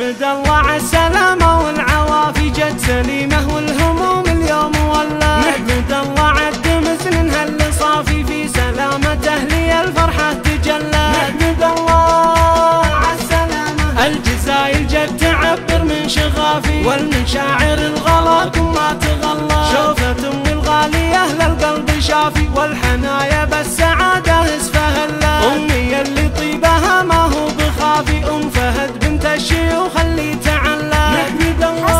احمد الله عالسلامة والعوافي جت سليمة والهموم اليوم والله نحمد الله عالدمس منها اللي صافي في سلامة اهلي الفرحة تجلى نحمد الله عالسلامة الجزاير جت تعبر من شغافي والمشاعر الغلا كلها تغلى شوفة امي الغالية اهل القلب شافي والحنايا بالسعادة اسفها الله امي اللي طيبها ما هو بخافي ام فهد بنت الشيوخ اللي تعلى نحمد الله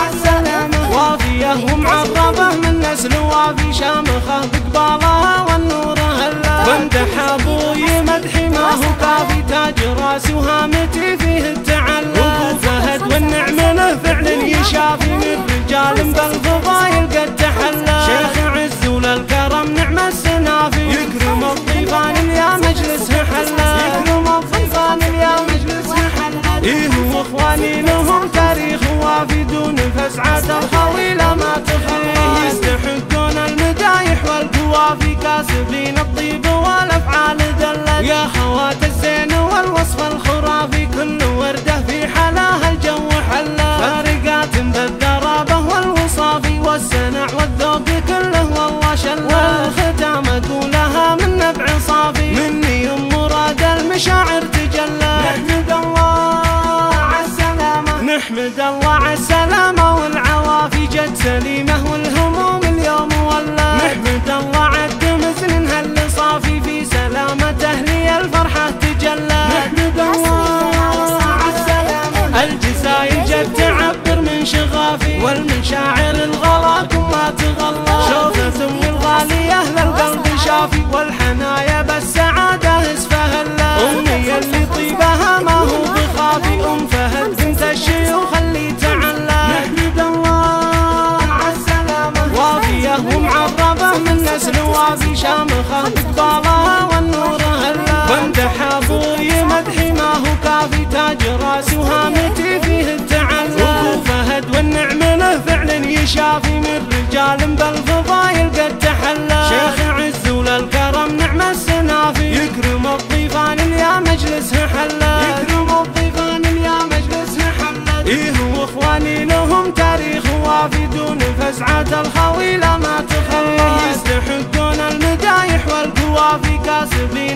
عالسلامة وافية ومعربة من نسل وافي شامخة بقبالها والنور هلا وامدح ابوي مدحي ما هو كافي تاج راسي وهامتي فيه التعلى وابو فهد والنعم له فعل يشافي من رجال بالفضايل قد تحلى شيخ عز وللكرم نعم السنافي يكرم الضيفان يا مجلسه حلى إيه واخواني لهم تاريخ وافي دون فسعة الخويلة ما تخلى يستحقون المدايح والقوافي كاسبين الطيب والافعال دلت يا خوات الزين والوصف الخرافي كل وردة في حلاها الجو حلا فارقات بالقرابة والوصافي والسنع والذوق كله والله شلا والختام اقولها من نبع صافي مني ام مراد المشاعر تجلى نحمد الله نحمد الله عالسلامة والعوافي جت سليمة والهموم اليوم والله نحمد الله عالدمس منها اللي صافي في سلامة اهلي الفرحة تجلى نحمد الله عالسلامة الجزاير جت تعبر من شغافي والمشاعر الغلا كلها تغلى شوفة امي الغالية اهل القلب شافي والحنايا بالسعادة اسفها الله امي اللي طيبها ما هو بخافي ام فهد بنت الشيوخ اللي تعلى نحمد الله عالسلامة وافية ومعربة من نسل وافي شامخة بقبالها والنور هلا وامدح ابوي مدحي ما هو كافي تاج راسي وهامتي فيه التعلى وابو فهد والنعم له فعل يشافي من رجال بالفضايل قد تحلى شيخ عز وللكرم نعم السنافي يكرم الضيفان يا مجلسه حلى إيه واخواني لهم تاريخ وافي دون فزعة الخويلة ما تخلى يستحقون المدايح والقوافي كاسبين